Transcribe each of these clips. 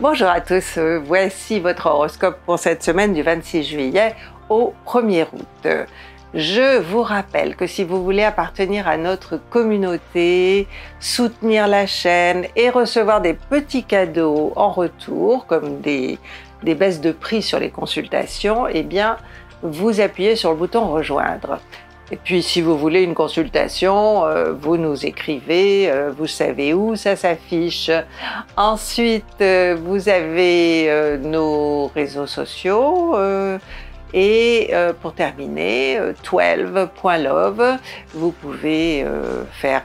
Bonjour à tous, voici votre horoscope pour cette semaine du 26 juillet au 1er août. Je vous rappelle que si vous voulez appartenir à notre communauté, soutenir la chaîne et recevoir des petits cadeaux en retour, comme des baisses de prix sur les consultations, eh bien, vous appuyez sur le bouton rejoindre. Et puis, si vous voulez une consultation, vous nous écrivez, vous savez où, ça s'affiche. Ensuite, vous avez nos réseaux sociaux. Et pour terminer, twelv.love, vous pouvez faire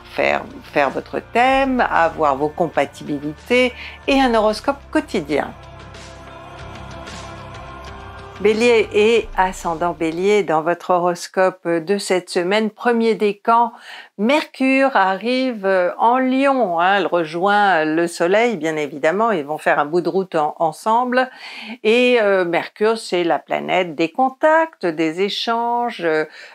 votre thème, avoir vos compatibilités et un horoscope quotidien. Bélier et ascendant Bélier, dans votre horoscope de cette semaine, premier décan, Mercure arrive en Lion, elle rejoint le Soleil, bien évidemment, ils vont faire un bout de route ensemble. Et Mercure, c'est la planète des contacts, des échanges,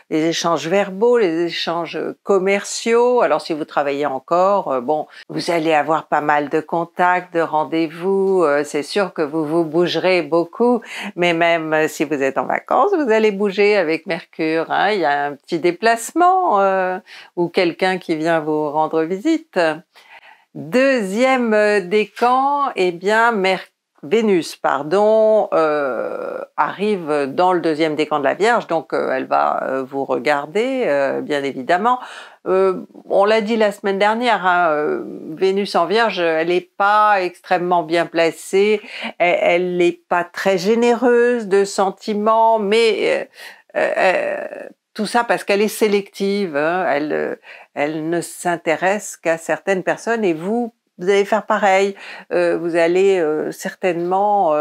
les échanges verbaux, les échanges commerciaux. Alors si vous travaillez encore, bon, vous allez avoir pas mal de contacts, de rendez-vous, c'est sûr que vous bougerez beaucoup, mais même si vous êtes en vacances, vous allez bouger avec Mercure. Hein. Il y a un petit déplacement ou quelqu'un qui vient vous rendre visite. Deuxième décan, eh bien, Vénus arrive dans le deuxième décan de la Vierge, donc elle va vous regarder, bien évidemment. On l'a dit la semaine dernière, hein, Vénus en Vierge, elle n'est pas extrêmement bien placée, elle n'est pas très généreuse de sentiments, mais tout ça parce qu'elle est sélective, hein, elle ne s'intéresse qu'à certaines personnes et vous allez faire pareil, vous allez certainement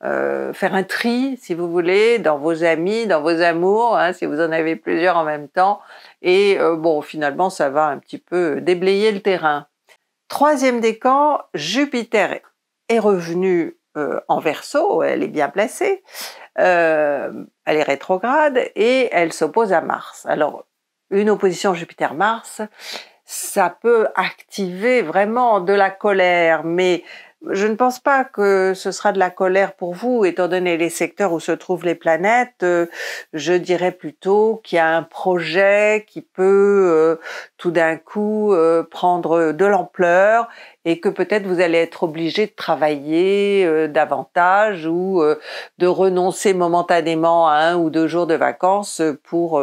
faire un tri, si vous voulez, dans vos amis, dans vos amours, hein, si vous en avez plusieurs en même temps. Et bon, finalement, ça va un petit peu déblayer le terrain. Troisième décan, Jupiter est revenu en Verseau, elle est bien placée, elle est rétrograde et elle s'oppose à Mars. Alors, une opposition Jupiter-Mars, ça peut activer vraiment de la colère, mais je ne pense pas que ce sera de la colère pour vous, étant donné les secteurs où se trouvent les planètes. Je dirais plutôt qu'il y a un projet qui peut tout d'un coup prendre de l'ampleur et que peut-être vous allez être obligé de travailler davantage ou de renoncer momentanément à 1 ou 2 jours de vacances pour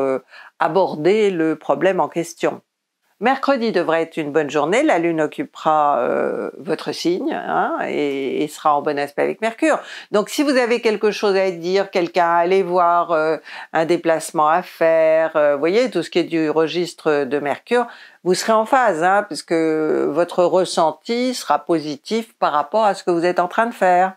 aborder le problème en question. Mercredi devrait être une bonne journée, la Lune occupera votre signe hein, et sera en bon aspect avec Mercure. Donc si vous avez quelque chose à dire, quelqu'un à aller voir, un déplacement à faire, vous voyez, tout ce qui est du registre de Mercure, vous serez en phase, hein, puisque votre ressenti sera positif par rapport à ce que vous êtes en train de faire.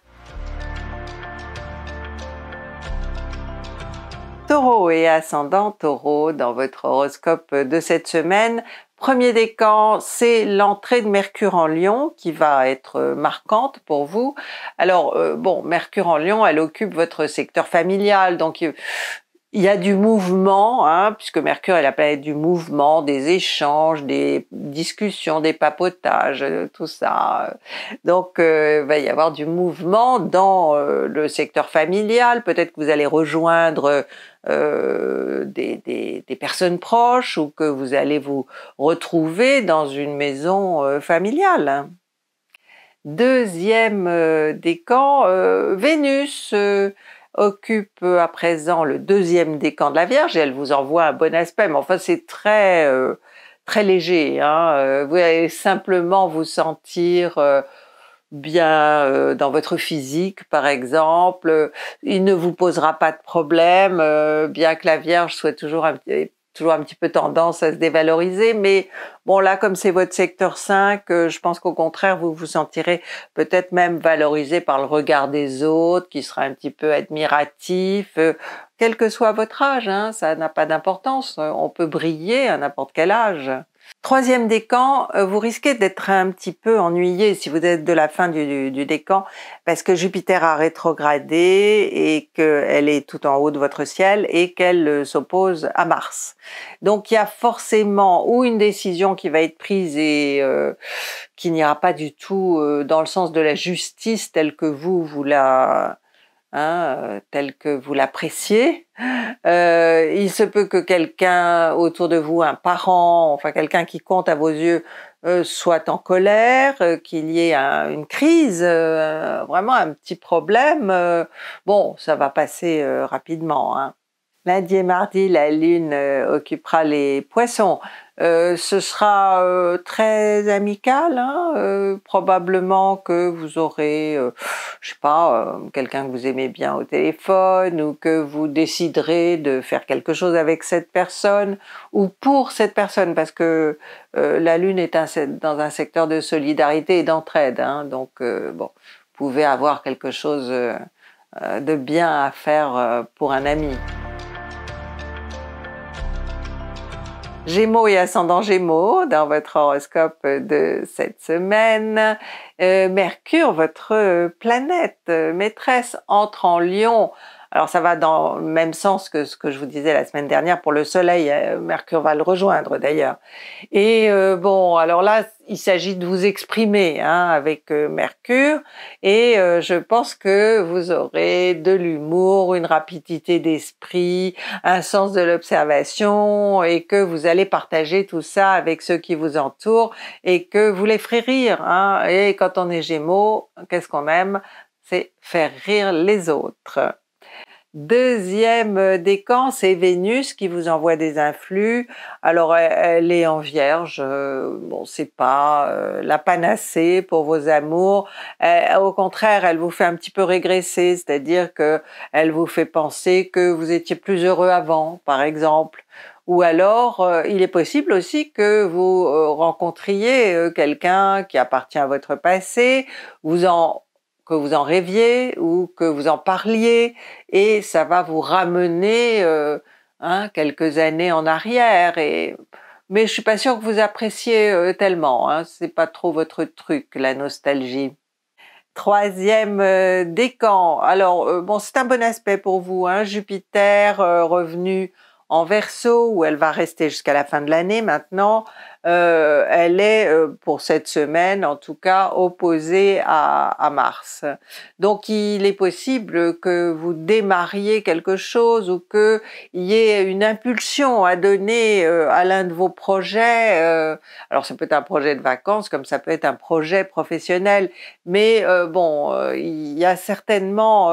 Taureau et ascendant Taureau, dans votre horoscope de cette semaine, premier décan, c'est l'entrée de Mercure en Lion qui va être marquante pour vous. Alors, bon, Mercure en Lion, elle occupe votre secteur familial, donc il y a du mouvement, hein, puisque Mercure est la planète du mouvement, des échanges, des discussions, des papotages, tout ça. Donc, il va y avoir du mouvement dans le secteur familial. Peut-être que vous allez rejoindre des personnes proches ou que vous allez vous retrouver dans une maison familiale. Deuxième décan, Vénus occupe à présent le deuxième décan de la Vierge et elle vous envoie un bon aspect, mais enfin c'est très, très léger, hein. Vous allez simplement vous sentir bien dans votre physique par exemple, il ne vous posera pas de problème, bien que la Vierge soit toujours un petit peu tendance à se dévaloriser, mais bon là, comme c'est votre secteur 5, je pense qu'au contraire, vous vous sentirez peut-être même valorisé par le regard des autres, qui sera un petit peu admiratif, quel que soit votre âge, hein, ça n'a pas d'importance, on peut briller à n'importe quel âge. Troisième décan, vous risquez d'être un petit peu ennuyé si vous êtes de la fin du décan, parce que Jupiter a rétrogradé et qu'elle est tout en haut de votre ciel et qu'elle s'oppose à Mars. Donc il y a forcément ou une décision qui va être prise et qui n'ira pas du tout dans le sens de la justice telle que vous l'appréciez. Il se peut que quelqu'un autour de vous, un parent, enfin quelqu'un qui compte à vos yeux, soit en colère, qu'il y ait une crise, vraiment un petit problème. Bon, ça va passer rapidement, hein. Lundi et mardi, la Lune occupera les Poissons. Ce sera très amical, hein, probablement que vous aurez, je sais pas, quelqu'un que vous aimez bien au téléphone, ou que vous déciderez de faire quelque chose avec cette personne ou pour cette personne, parce que la Lune est dans un secteur de solidarité et d'entraide, hein, donc bon, vous pouvez avoir quelque chose de bien à faire pour un ami. Gémeaux et ascendant Gémeaux dans votre horoscope de cette semaine. Mercure, votre planète maîtresse, entre en Lion. Alors ça va dans le même sens que ce que je vous disais la semaine dernière pour le Soleil. Mercure va le rejoindre d'ailleurs. Et bon, alors là, il s'agit de vous exprimer, hein, avec Mercure. Et je pense que vous aurez de l'humour, une rapidité d'esprit, un sens de l'observation, et que vous allez partager tout ça avec ceux qui vous entourent et que vous les ferez rire, hein. Et quand on est Gémeaux, qu'est-ce qu'on aime? C'est faire rire les autres. Deuxième décan, c'est Vénus qui vous envoie des influx. Alors elle est en Vierge, bon, c'est pas la panacée pour vos amours. Au contraire, elle vous fait un petit peu régresser, c'est-à-dire que elle vous fait penser que vous étiez plus heureux avant, par exemple. Ou alors, il est possible aussi que vous rencontriez quelqu'un qui appartient à votre passé, que vous en rêviez ou que vous en parliez, et ça va vous ramener quelques années en arrière. Mais je suis pas sûre que vous appréciez tellement, hein. C'est pas trop votre truc, la nostalgie. Troisième décan. Alors bon, c'est un bon aspect pour vous, hein. Jupiter revenu en Verseau, où elle va rester jusqu'à la fin de l'année maintenant. Elle est, pour cette semaine en tout cas, opposée à Mars. Donc il est possible que vous démarriez quelque chose ou qu'il y ait une impulsion à donner à l'un de vos projets. Alors ça peut être un projet de vacances comme ça peut être un projet professionnel, mais bon, il y a certainement...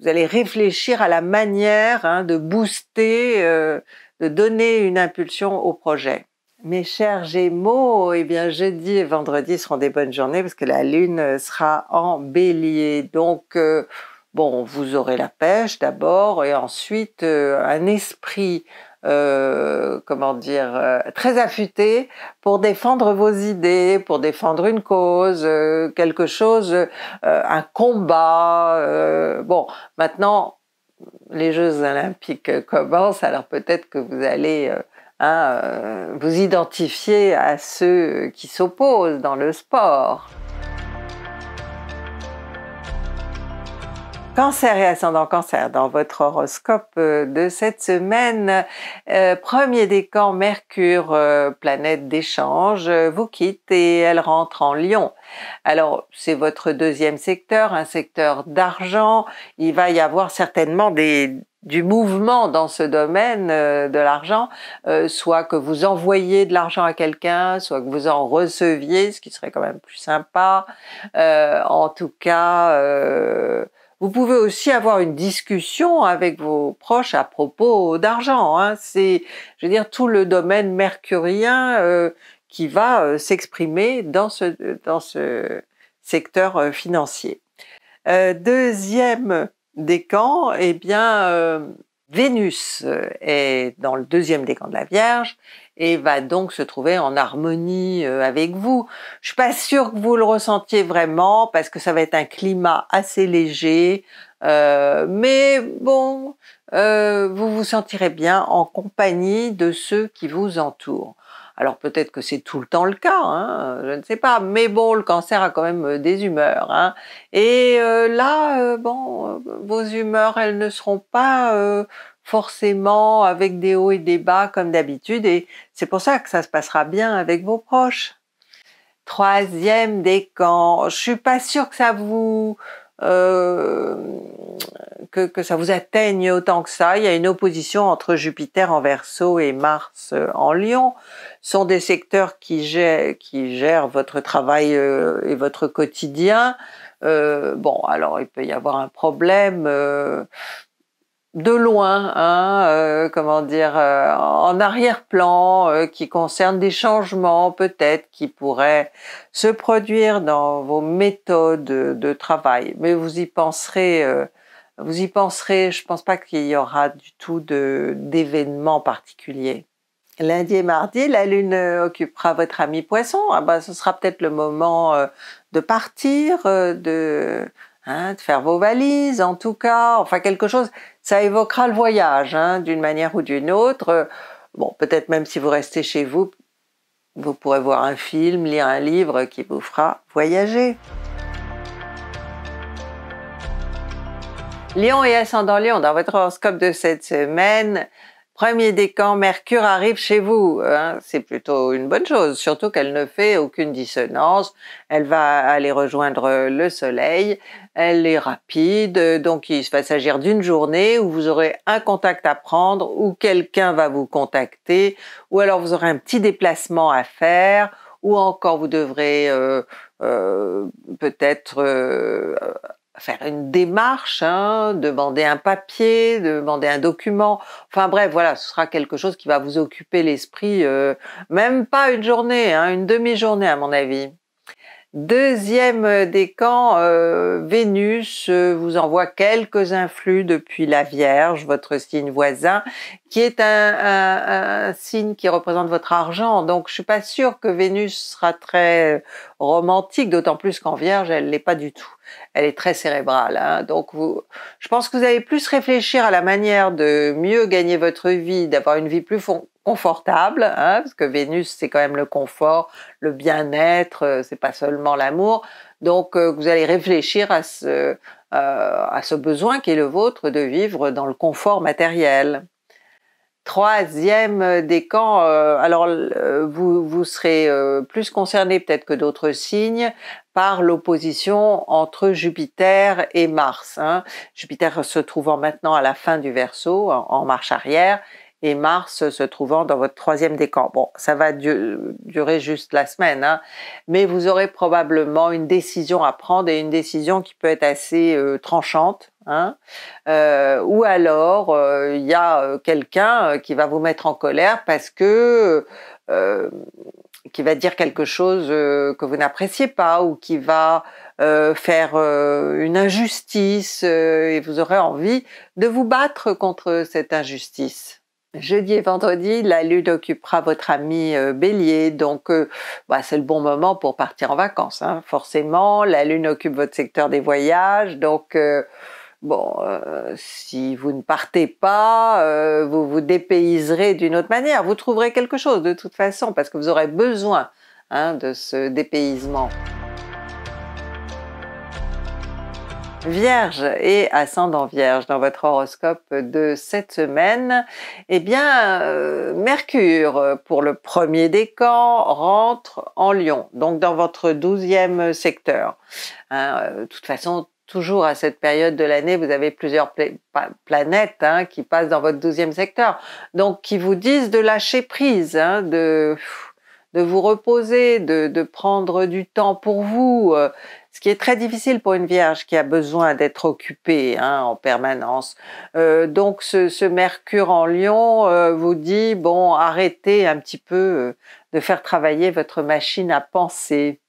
vous allez réfléchir à la manière, hein, de booster, de donner une impulsion au projet. Mes chers Gémeaux, eh bien jeudi et vendredi seront des bonnes journées parce que la Lune sera en Bélier. Donc bon, vous aurez la pêche d'abord et ensuite un esprit, comment dire, très affûté pour défendre vos idées, pour défendre une cause, quelque chose, un combat. Bon, maintenant, les Jeux Olympiques commencent, alors peut-être que vous allez vous identifier à ceux qui s'opposent dans le sport. Cancer et ascendant Cancer dans votre horoscope de cette semaine. Premier décan, Mercure, planète d'échange, vous quitte et elle rentre en Lion. Alors c'est votre deuxième secteur, un secteur d'argent. Il va y avoir certainement du mouvement dans ce domaine de l'argent, soit que vous envoyiez de l'argent à quelqu'un, soit que vous en receviez, ce qui serait quand même plus sympa. En tout cas, vous pouvez aussi avoir une discussion avec vos proches à propos d'argent, hein. C'est, je veux dire, tout le domaine mercurien qui va s'exprimer dans ce secteur financier. Deuxième décan, eh bien Vénus est dans le deuxième décan de la Vierge et va donc se trouver en harmonie avec vous. Je suis pas sûre que vous le ressentiez vraiment parce que ça va être un climat assez léger, mais bon, vous vous sentirez bien en compagnie de ceux qui vous entourent. Alors peut-être que c'est tout le temps le cas, hein, je ne sais pas, mais bon, le cancer a quand même des humeurs. Hein. Et là, bon, vos humeurs, elles ne seront pas forcément avec des hauts et des bas comme d'habitude, et c'est pour ça que ça se passera bien avec vos proches. Troisième décan, je suis pas sûre que ça vous... que ça vous atteigne autant que ça. Il y a une opposition entre Jupiter en Verseau et Mars en Lion. Ce sont des secteurs qui gèrent votre travail et votre quotidien. Bon, alors il peut y avoir un problème de loin, hein, comment dire, en arrière-plan, qui concerne des changements peut-être qui pourraient se produire dans vos méthodes de travail. Mais vous y penserez, je pense pas qu'il y aura du tout d'événements particuliers. Lundi et mardi, la Lune occupera votre ami Poisson. Ah ben, ce sera peut-être le moment de partir, de faire vos valises, en tout cas, enfin quelque chose, ça évoquera le voyage, hein, d'une manière ou d'une autre. Bon, peut-être même si vous restez chez vous, vous pourrez voir un film, lire un livre qui vous fera voyager. Lion et ascendant Lion, dans votre horoscope de cette semaine, premier décan, Mercure arrive chez vous, hein, c'est plutôt une bonne chose, surtout qu'elle ne fait aucune dissonance, elle va aller rejoindre le Soleil, elle est rapide, donc il va s'agir d'une journée où vous aurez un contact à prendre, où quelqu'un va vous contacter, ou alors vous aurez un petit déplacement à faire, ou encore vous devrez peut-être... faire une démarche, hein, demander un papier, demander un document, enfin bref, voilà, ce sera quelque chose qui va vous occuper l'esprit, même pas une journée, hein, une demi-journée à mon avis. Deuxième décan, Vénus vous envoie quelques influx depuis la Vierge, votre signe voisin, qui est un signe qui représente votre argent, donc je suis pas sûre que Vénus sera très romantique, d'autant plus qu'en Vierge, elle l'est pas du tout. Elle est très cérébrale, hein, donc je pense que vous allez plus réfléchir à la manière de mieux gagner votre vie, d'avoir une vie plus confortable, hein, parce que Vénus c'est quand même le confort, le bien-être, c'est pas seulement l'amour, donc vous allez réfléchir à ce besoin qui est le vôtre de vivre dans le confort matériel. Troisième décan, alors vous serez plus concerné peut-être que d'autres signes par l'opposition entre Jupiter et Mars. Hein. Jupiter se trouvant maintenant à la fin du Verseau, en marche arrière, et Mars se trouvant dans votre troisième décan. Bon, ça va durer juste la semaine, hein, mais vous aurez probablement une décision à prendre et une décision qui peut être assez tranchante. Hein, ou alors il y a quelqu'un qui va vous mettre en colère parce que qui va dire quelque chose que vous n'appréciez pas ou qui va faire une injustice et vous aurez envie de vous battre contre cette injustice. Jeudi et vendredi, la Lune occupera votre ami Bélier, donc bah, c'est le bon moment pour partir en vacances, hein, forcément. La Lune occupe votre secteur des voyages, donc bon, si vous ne partez pas, vous vous dépayserez d'une autre manière. Vous trouverez quelque chose de toute façon, parce que vous aurez besoin, hein, de ce dépaysement. Vierge et ascendant Vierge, dans votre horoscope de cette semaine, eh bien, Mercure, pour le premier décan, rentre en Lion, donc dans votre 12e secteur. Hein, de toute façon, toujours à cette période de l'année, vous avez plusieurs planètes, hein, qui passent dans votre 12e secteur, donc qui vous disent de lâcher prise, hein, de vous reposer, de prendre du temps pour vous, ce qui est très difficile pour une Vierge qui a besoin d'être occupée, hein, en permanence. Donc ce Mercure en Lion vous dit, bon, arrêtez un petit peu de faire travailler votre machine à penser.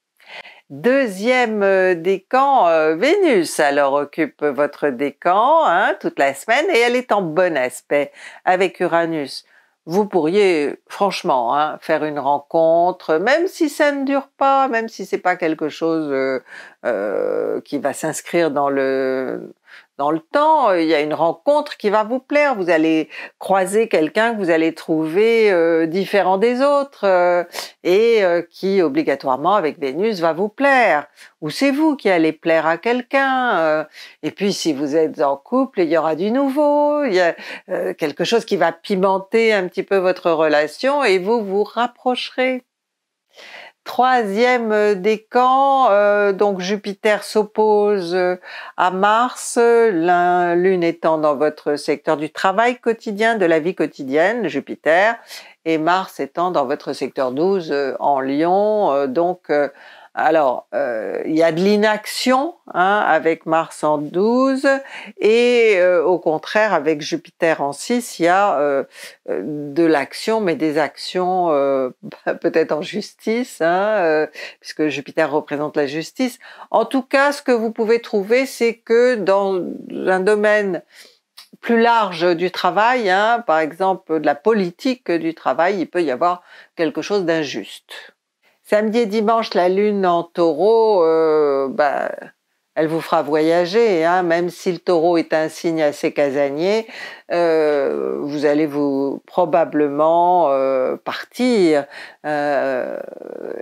Deuxième décan, Vénus alors occupe votre décan, hein, toute la semaine, et elle est en bon aspect avec Uranus. Vous pourriez franchement, hein, faire une rencontre, même si ça ne dure pas, même si c'est pas quelque chose qui va s'inscrire dans le dans le temps, il y a une rencontre qui va vous plaire, vous allez croiser quelqu'un que vous allez trouver différent des autres et qui obligatoirement avec Vénus va vous plaire, ou c'est vous qui allez plaire à quelqu'un, et puis si vous êtes en couple, il y aura du nouveau, il y a quelque chose qui va pimenter un petit peu votre relation et vous vous rapprocherez. Troisième décan, donc Jupiter s'oppose à Mars, lune étant dans votre secteur du travail quotidien, de la vie quotidienne, Jupiter, et Mars étant dans votre secteur 12 en Lion, il y a de l'inaction avec Mars en 12 et au contraire avec Jupiter en 6, il y a de l'action, mais des actions peut-être en justice, puisque Jupiter représente la justice. En tout cas, ce que vous pouvez trouver, c'est que dans un domaine plus large du travail, par exemple de la politique du travail, il peut y avoir quelque chose d'injuste. Samedi et dimanche, la lune en taureau, elle vous fera voyager, même si le taureau est un signe assez casanier, vous allez probablement partir,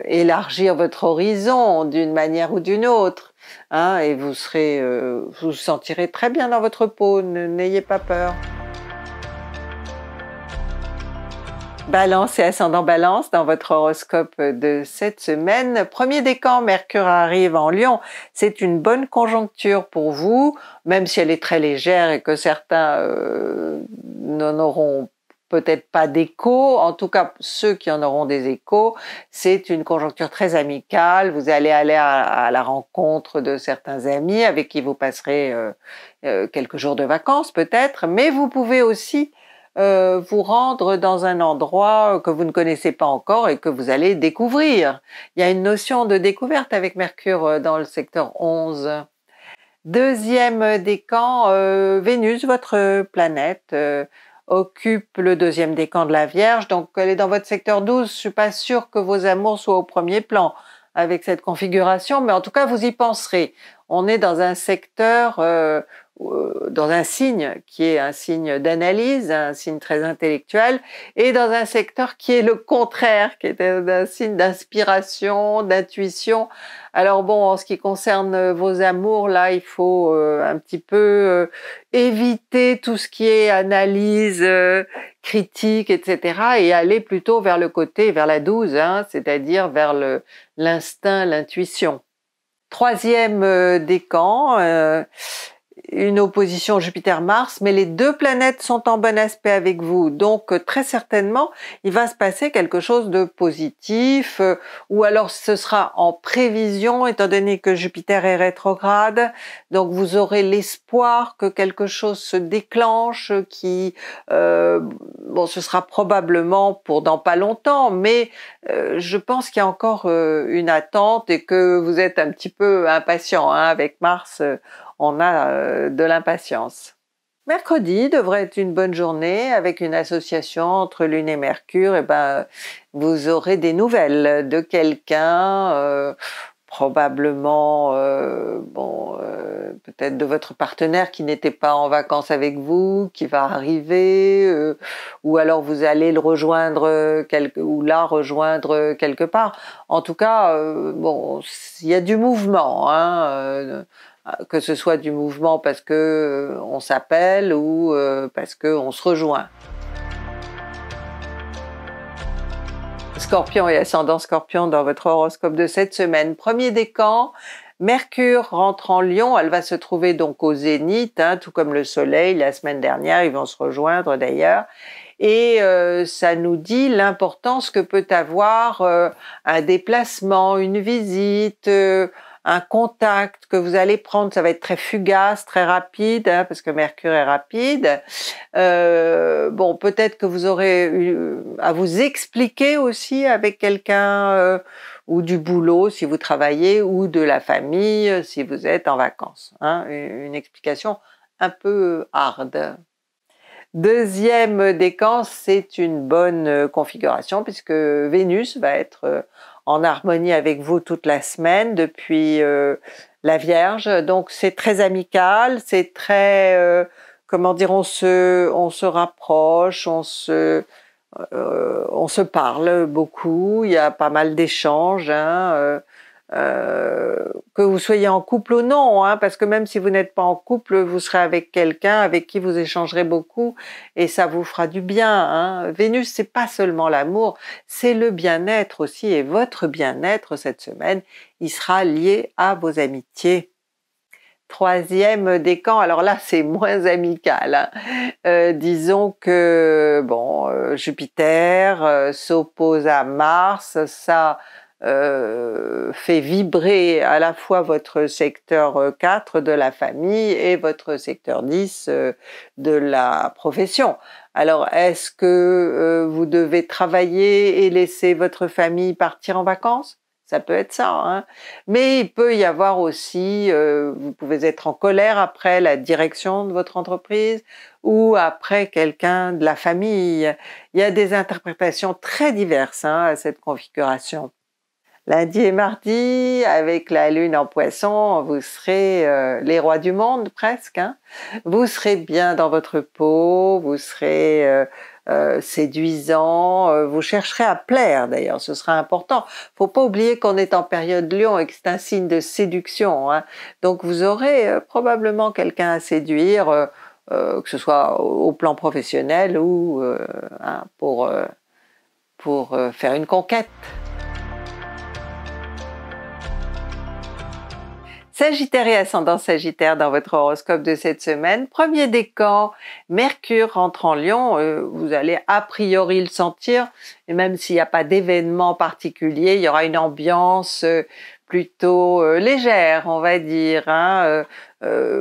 élargir votre horizon d'une manière ou d'une autre, et vous sentirez très bien dans votre peau, n'ayez pas peur. Balance et ascendant Balance dans votre horoscope de cette semaine. Premier décan, Mercure arrive en Lion. C'est une bonne conjoncture pour vous, même si elle est très légère et que certains n'en auront peut-être pas d'écho. En tout cas, ceux qui en auront des échos, c'est une conjoncture très amicale. Vous allez aller à la rencontre de certains amis avec qui vous passerez quelques jours de vacances peut-être, mais vous pouvez aussi vous rendre dans un endroit que vous ne connaissez pas encore et que vous allez découvrir. Il y a une notion de découverte avec Mercure dans le secteur 11. Deuxième décan, Vénus, votre planète, occupe le deuxième décan de la Vierge, donc elle est dans votre secteur 12, je suis pas sûre que vos amours soient au premier plan avec cette configuration, mais en tout cas vous y penserez. On est dans un secteur, dans un signe qui est un signe d'analyse, un signe très intellectuel, et dans un secteur qui est le contraire, qui est un signe d'inspiration, d'intuition. Alors bon, en ce qui concerne vos amours, là, il faut un petit peu éviter tout ce qui est analyse, critique, etc., et aller plutôt vers le côté, vers la 12, c'est-à-dire vers l'instinct, l'intuition. Troisième décan, une opposition Jupiter-Mars, mais les deux planètes sont en bon aspect avec vous, donc très certainement, il va se passer quelque chose de positif, ou alors ce sera en prévision, étant donné que Jupiter est rétrograde, donc vous aurez l'espoir que quelque chose se déclenche, ce sera probablement pour dans pas longtemps, mais je pense qu'il y a encore une attente et que vous êtes un petit peu impatient, avec Mars, on a de l'impatience. Mercredi devrait être une bonne journée avec une association entre Lune et Mercure. Vous aurez des nouvelles de quelqu'un, probablement peut-être de votre partenaire qui n'était pas en vacances avec vous, qui va arriver, ou alors vous allez le rejoindre rejoindre quelque part. En tout cas, il y a du mouvement, que ce soit du mouvement parce que on s'appelle ou parce que on se rejoint. Scorpion et ascendant Scorpion dans votre horoscope de cette semaine. Premier décan, Mercure rentre en Lion, elle va se trouver donc au zénith, tout comme le Soleil la semaine dernière, ils vont se rejoindre d'ailleurs. Et ça nous dit l'importance que peut avoir un déplacement, une visite, un contact que vous allez prendre, ça va être très fugace, très rapide, parce que Mercure est rapide. Peut-être que vous aurez à vous expliquer aussi avec quelqu'un, ou du boulot si vous travaillez, ou de la famille si vous êtes en vacances. Une explication un peu harde. Deuxième décan, c'est une bonne configuration, puisque Vénus va être en harmonie avec vous toute la semaine depuis la Vierge, donc c'est très amical, c'est très, comment dire, on se rapproche, on se parle beaucoup, il y a pas mal d'échanges, hein, que vous soyez en couple ou non, hein, parce que même si vous n'êtes pas en couple, vous serez avec quelqu'un avec qui vous échangerez beaucoup et ça vous fera du bien, hein. Vénus, c'est pas seulement l'amour, c'est le bien-être aussi, et votre bien-être cette semaine, il sera lié à vos amitiés. Troisième décan, alors là c'est moins amical, hein. Disons que bon, Jupiter s'oppose à Mars, ça fait vibrer à la fois votre secteur 4 de la famille et votre secteur 10 de la profession. Alors est-ce que vous devez travailler et laisser votre famille partir en vacances? Ça peut être ça, hein. Mais il peut y avoir aussi, vous pouvez être en colère après la direction de votre entreprise ou après quelqu'un de la famille. Il y a des interprétations très diverses, hein, à cette configuration. Lundi et mardi, avec la lune en poisson, vous serez les rois du monde presque, hein. Vous serez bien dans votre peau, vous serez séduisant, vous chercherez à plaire d'ailleurs, ce sera important. Faut pas oublier qu'on est en période lion et que c'est un signe de séduction, hein. Donc vous aurez probablement quelqu'un à séduire, que ce soit au plan professionnel ou hein, pour faire une conquête. Sagittaire et ascendant Sagittaire dans votre horoscope de cette semaine. Premier décan, Mercure rentre en Lion, vous allez a priori le sentir, et même s'il n'y a pas d'événement particulier, il y aura une ambiance plutôt légère, on va dire, hein.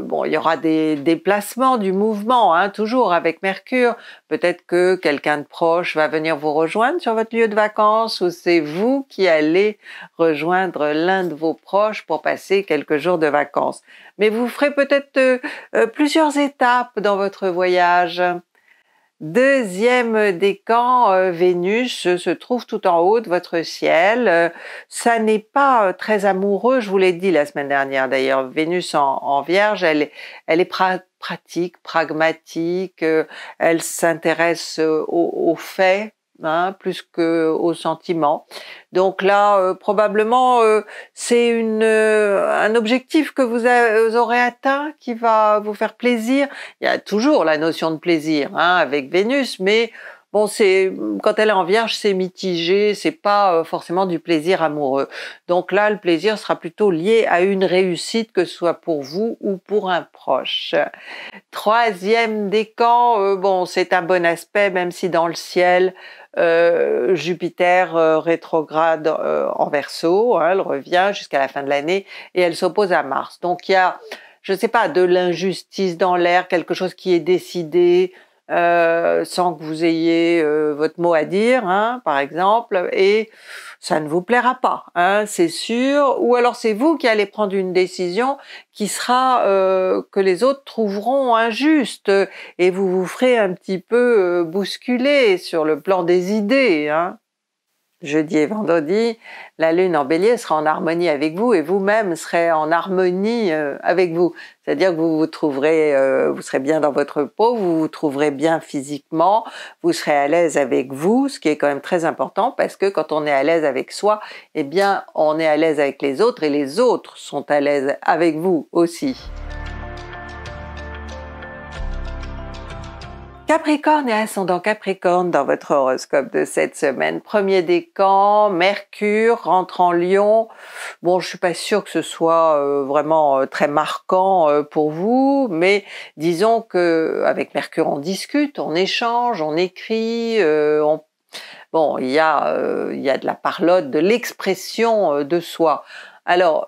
Bon, il y aura des déplacements, du mouvement, hein, toujours avec Mercure. Peut-être que quelqu'un de proche va venir vous rejoindre sur votre lieu de vacances, ou c'est vous qui allez rejoindre l'un de vos proches pour passer quelques jours de vacances. Mais vous ferez peut-être plusieurs étapes dans votre voyage. Deuxième décan, Vénus se trouve tout en haut de votre ciel. Ça n'est pas très amoureux, je vous l'ai dit la semaine dernière d'ailleurs. Vénus en Vierge, elle est pratique, pragmatique, elle s'intéresse aux faits, hein, plus qu'aux sentiments. Donc là, probablement, c'est un objectif que vous aurez atteint qui va vous faire plaisir. Il y a toujours la notion de plaisir, hein, avec Vénus, mais bon, quand elle est en Vierge, c'est mitigé, c'est pas forcément du plaisir amoureux. Donc là, le plaisir sera plutôt lié à une réussite, que ce soit pour vous ou pour un proche. Troisième décan, bon, c'est un bon aspect, même si dans le ciel, Jupiter rétrograde en Verseau, hein, elle revient jusqu'à la fin de l'année et elle s'oppose à Mars. Donc il y a, je sais pas, de l'injustice dans l'air, quelque chose qui est décidé, sans que vous ayez votre mot à dire, hein, par exemple, et ça ne vous plaira pas, hein, c'est sûr, ou alors c'est vous qui allez prendre une décision qui sera que les autres trouveront injuste, et vous vous ferez un petit peu bousculer sur le plan des idées, hein. Jeudi et vendredi, la lune en Bélier sera en harmonie avec vous et vous-même serez en harmonie avec vous. C'est-à-dire que vous serez bien dans votre peau, vous vous trouverez bien physiquement, vous serez à l'aise avec vous, ce qui est quand même très important parce que quand on est à l'aise avec soi, eh bien, on est à l'aise avec les autres et les autres sont à l'aise avec vous aussi. Capricorne et ascendant Capricorne dans votre horoscope de cette semaine. Premier décan, Mercure rentre en Lion. Bon, je suis pas sûre que ce soit vraiment très marquant pour vous, mais disons que avec Mercure on discute, on échange, on écrit, bon, il y a de la parlotte, de l'expression de soi. Alors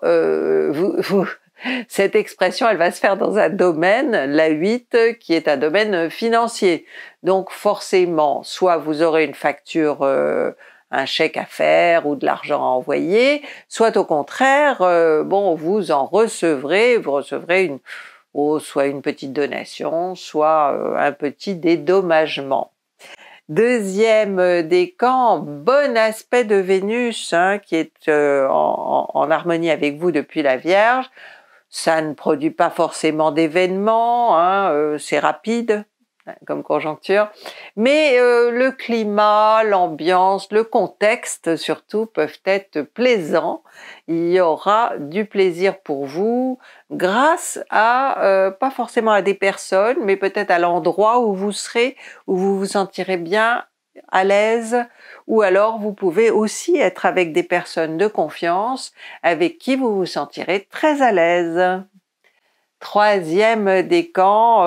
cette expression, elle va se faire dans un domaine, la 8, qui est un domaine financier. Donc forcément, soit vous aurez une facture, un chèque à faire ou de l'argent à envoyer, soit au contraire, bon, vous recevrez soit une petite donation, soit un petit dédommagement. Deuxième décan, bon aspect de Vénus, hein, qui est en harmonie avec vous depuis la Vierge. Ça ne produit pas forcément d'événements, hein, c'est rapide comme conjoncture, mais le climat, l'ambiance, le contexte surtout peuvent être plaisants. Il y aura du plaisir pour vous grâce à, pas forcément à des personnes, mais peut-être à l'endroit où vous serez, où vous vous sentirez bien, à l'aise, ou alors vous pouvez aussi être avec des personnes de confiance avec qui vous vous sentirez très à l'aise. Troisième décan,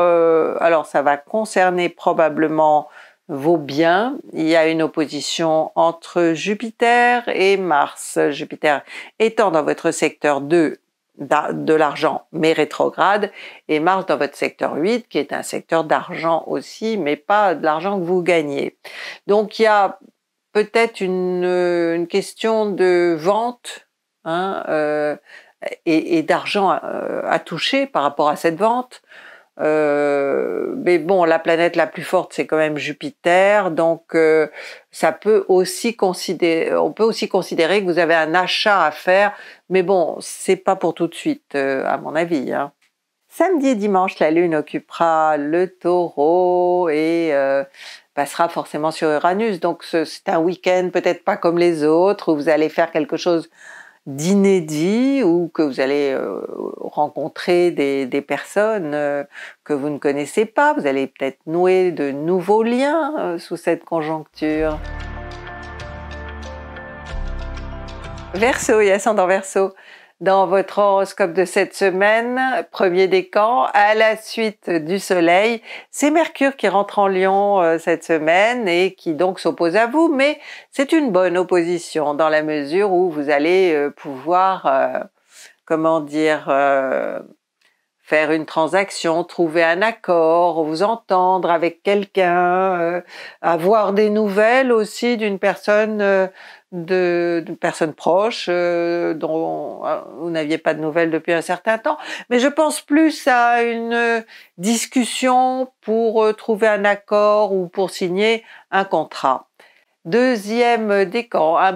alors ça va concerner probablement vos biens. Il y a une opposition entre Jupiter et Mars. Jupiter étant dans votre secteur 2 de l'argent, mais rétrograde, et Mars dans votre secteur 8, qui est un secteur d'argent aussi, mais pas de l'argent que vous gagnez. Donc il y a peut-être une question de vente, hein, et d'argent à toucher par rapport à cette vente. Mais bon, la planète la plus forte, c'est quand même Jupiter, donc ça peut aussi considérer, on peut aussi considérer que vous avez un achat à faire, mais bon, c'est pas pour tout de suite, à mon avis, hein. Samedi et dimanche, la Lune occupera le Taureau et passera forcément sur Uranus, donc c'est un week-end peut-être pas comme les autres, où vous allez faire quelque chose d'inédit ou que vous allez rencontrer des personnes que vous ne connaissez pas. Vous allez peut-être nouer de nouveaux liens sous cette conjoncture. Verseau et ascendant Verseau. Dans votre horoscope de cette semaine, premier décan, à la suite du soleil, c'est Mercure qui rentre en Lion cette semaine et qui donc s'oppose à vous, mais c'est une bonne opposition dans la mesure où vous allez pouvoir, comment dire, faire une transaction, trouver un accord, vous entendre avec quelqu'un, avoir des nouvelles aussi d'une personne, d'une personne proche dont vous n'aviez pas de nouvelles depuis un certain temps. Mais je pense plus à une discussion pour trouver un accord ou pour signer un contrat. Deuxième décan, un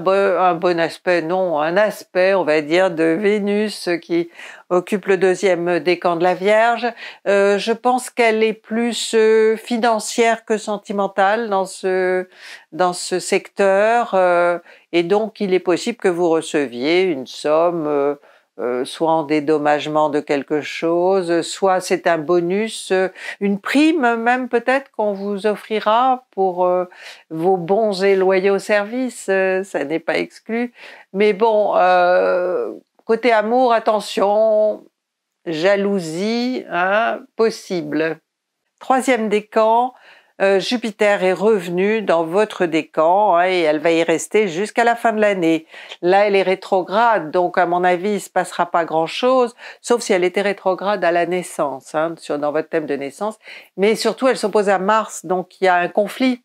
bon aspect, non, un aspect, on va dire, de Vénus qui occupe le deuxième décan de la Vierge. Je pense qu'elle est plus financière que sentimentale dans ce secteur, et donc il est possible que vous receviez une somme, soit en dédommagement de quelque chose, soit c'est un bonus, une prime même peut-être qu'on vous offrira pour vos bons et loyaux services, ça n'est pas exclu. Mais bon, côté amour, attention, jalousie, hein, possible. Troisième décan, Jupiter est revenue dans votre décan, hein, et elle va y rester jusqu'à la fin de l'année. Là, elle est rétrograde, donc à mon avis, il ne se passera pas grand-chose, sauf si elle était rétrograde à la naissance, hein, dans votre thème de naissance. Mais surtout, elle s'oppose à Mars, donc il y a un conflit.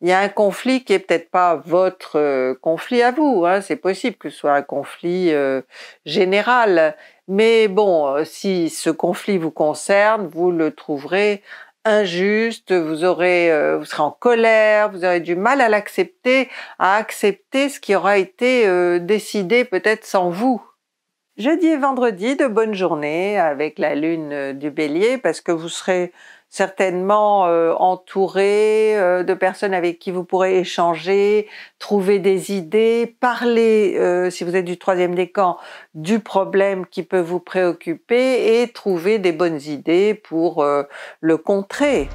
Il y a un conflit qui est peut-être pas votre conflit à vous, hein, c'est possible que ce soit un conflit général. Mais bon, si ce conflit vous concerne, vous le trouverez injuste, vous serez en colère, vous aurez du mal à l'accepter, à accepter ce qui aura été décidé peut-être sans vous. Jeudi et vendredi, de bonnes journées avec la Lune du Bélier, parce que vous serez certainement entouré de personnes avec qui vous pourrez échanger, trouver des idées, parler, si vous êtes du troisième décan, du problème qui peut vous préoccuper et trouver des bonnes idées pour le contrer.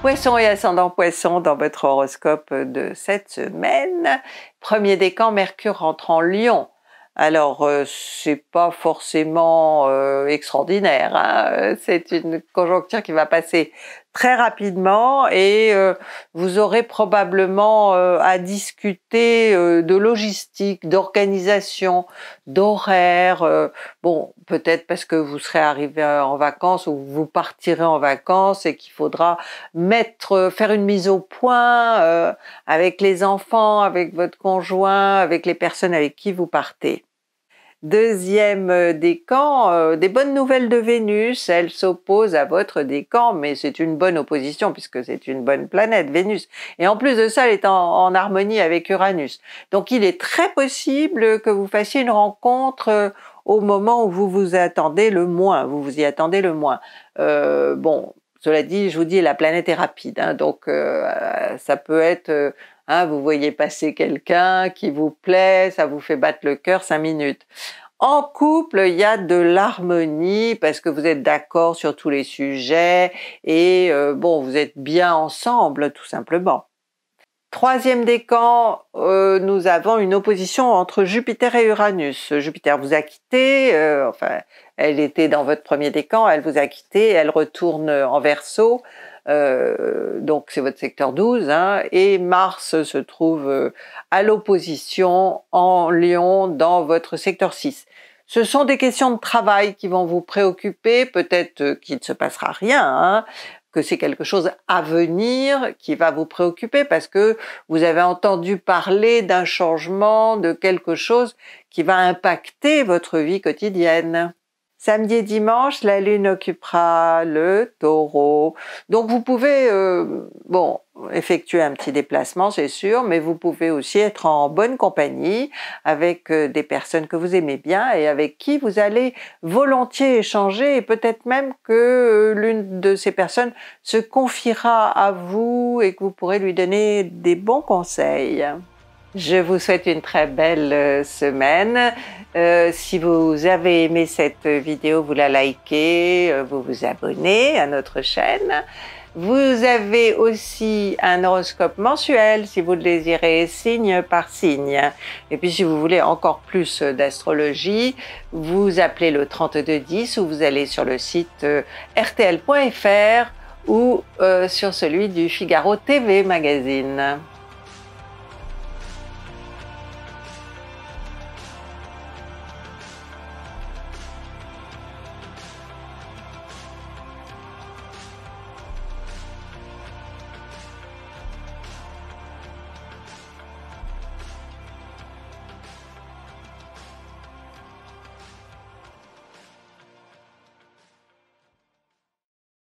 Poissons et ascendant Poissons dans votre horoscope de cette semaine. Premier décan, Mercure rentre en Lion. Alors, c'est pas forcément extraordinaire, hein. C'est une conjoncture qui va passer très rapidement et vous aurez probablement à discuter de logistique, d'organisation, d'horaire. Bon, peut-être parce que vous serez arrivé en vacances ou vous partirez en vacances et qu'il faudra faire une mise au point avec les enfants, avec votre conjoint, avec les personnes avec qui vous partez. Deuxième décan, des bonnes nouvelles de Vénus, elle s'oppose à votre décan, mais c'est une bonne opposition puisque c'est une bonne planète, Vénus. Et en plus de ça, elle est en harmonie avec Uranus. Donc il est très possible que vous fassiez une rencontre au moment où vous vous attendez le moins, vous vous y attendez le moins. Bon, cela dit, je vous dis, la planète est rapide, hein, donc ça peut être... hein, vous voyez passer quelqu'un qui vous plaît, ça vous fait battre le cœur 5 minutes. En couple, il y a de l'harmonie parce que vous êtes d'accord sur tous les sujets et bon, vous êtes bien ensemble tout simplement. Troisième décan, nous avons une opposition entre Jupiter et Uranus. Jupiter vous a quitté, enfin, elle était dans votre premier décan, elle vous a quitté, elle retourne en Verseau. Donc c'est votre secteur 12, hein, et Mars se trouve à l'opposition en Lion dans votre secteur 6. Ce sont des questions de travail qui vont vous préoccuper, peut-être qu'il ne se passera rien, hein, que c'est quelque chose à venir qui va vous préoccuper parce que vous avez entendu parler d'un changement, de quelque chose qui va impacter votre vie quotidienne. Samedi et dimanche, la Lune occupera le Taureau. Donc vous pouvez, bon, effectuer un petit déplacement, c'est sûr, mais vous pouvez aussi être en bonne compagnie avec des personnes que vous aimez bien et avec qui vous allez volontiers échanger, et peut-être même que l'une de ces personnes se confiera à vous et que vous pourrez lui donner des bons conseils. Je vous souhaite une très belle semaine. Si vous avez aimé cette vidéo, vous la likez, vous vous abonnez à notre chaîne. Vous avez aussi un horoscope mensuel si vous le désirez, signe par signe. Et puis si vous voulez encore plus d'astrologie, vous appelez le 3210 ou vous allez sur le site rtl.fr ou sur celui du Figaro TV Magazine.